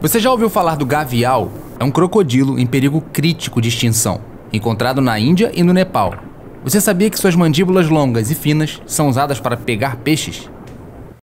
Você já ouviu falar do gavial? É um crocodilo em perigo crítico de extinção, encontrado na Índia e no Nepal. Você sabia que suas mandíbulas longas e finas são usadas para pegar peixes?